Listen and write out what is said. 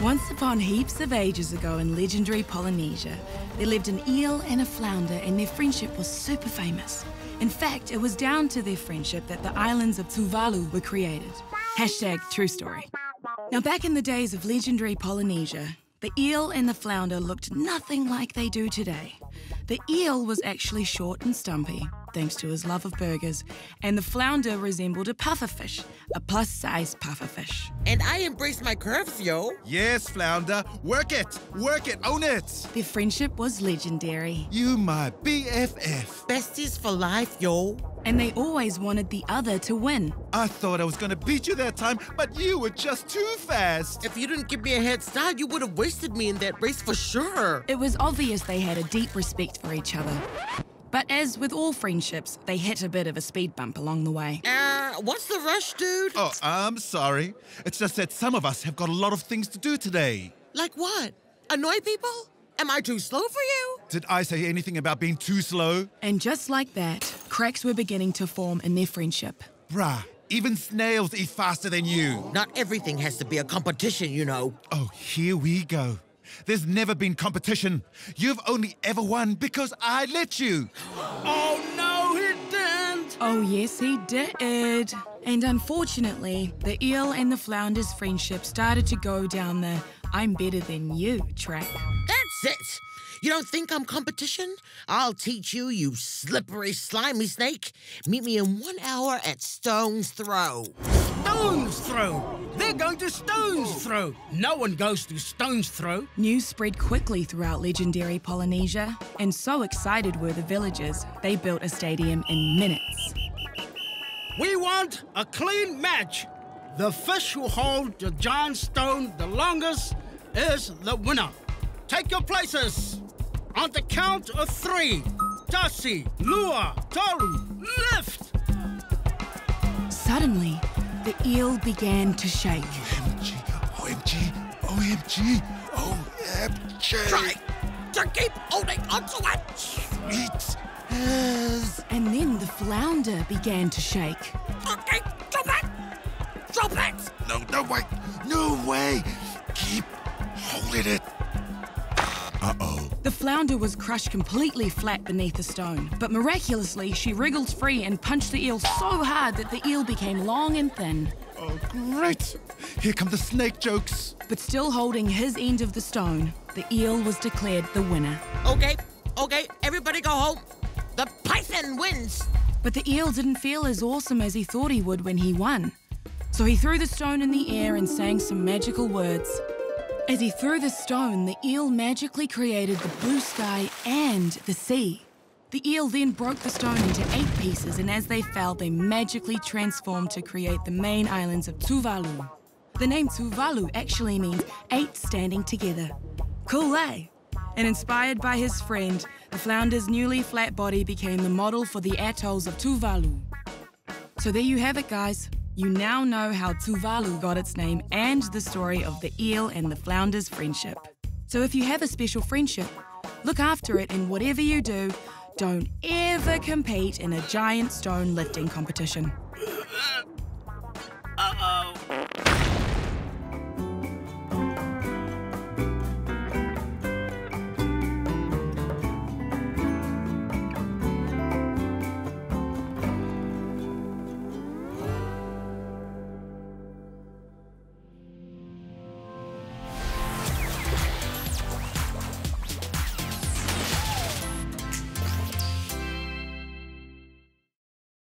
Once upon heaps of ages ago in legendary Polynesia, there lived an eel and a flounder, and their friendship was super famous. In fact, it was down to their friendship that the islands of Tuvalu were created. #TrueStory. Now, back in the days of legendary Polynesia, the eel and the flounder looked nothing like they do today. The eel was actually short and stumpy, thanks to his love of burgers, and the flounder resembled a pufferfish, a plus-sized pufferfish. And I embraced my curves, yo. Yes, flounder, work it, own it. Their friendship was legendary. You my BFF. Besties for life, yo. And they always wanted the other to win. I thought I was going to beat you that time, but you were just too fast. If you didn't give me a head start, you would have wasted me in that race for sure. It was obvious they had a deep respect for each other. But as with all friendships, they hit a bit of a speed bump along the way. What's the rush, dude? Oh, I'm sorry. It's just that some of us have got a lot of things to do today. Like what? Annoy people? Am I too slow for you? Did I say anything about being too slow? And just like that, cracks were beginning to form in their friendship. Bruh, even snails eat faster than you. Not everything has to be a competition, you know. Oh, here we go. There's never been competition. You've only ever won because I let you. Oh, no, he didn't. Oh, yes, he did. And unfortunately, the eel and the flounder's friendship started to go down the I'm better than you track. That's it. You don't think I'm competition? I'll teach you, you slippery, slimy snake. Meet me in 1 hour at Stone's Throw. Stone's Throw? They're going to Stone's Throw. No one goes to Stone's Throw. News spread quickly throughout legendary Polynesia, and so excited were the villagers, they built a stadium in minutes. We want a clean match. The fish who hold the giant stone the longest is the winner. Take your places. On the count of 3, Tasi, Lua, Toru, lift! Suddenly, the eel began to shake. OMG, OMG, OMG, OMG. Try to keep holding onto it. It is. And then the flounder began to shake. Okay, drop it. Drop it. No, no way. No way. Keep holding it. Uh-oh. The flounder was crushed completely flat beneath the stone, but miraculously, she wriggled free and punched the eel so hard that the eel became long and thin. Oh, great! Here come the snake jokes. But still holding his end of the stone, the eel was declared the winner. Okay, okay, everybody go home. The python wins! But the eel didn't feel as awesome as he thought he would when he won. So he threw the stone in the air and sang some magical words. As he threw the stone, the eel magically created the blue sky and the sea. The eel then broke the stone into 8 pieces, and as they fell, they magically transformed to create the main islands of Tuvalu. The name Tuvalu actually means 8 standing together. Cool, eh? And inspired by his friend, the flounder's newly flat body became the model for the atolls of Tuvalu. So there you have it, guys. You now know how Tuvalu got its name and the story of the eel and the flounder's friendship. So if you have a special friendship, look after it, and whatever you do, don't ever compete in a giant stone lifting competition.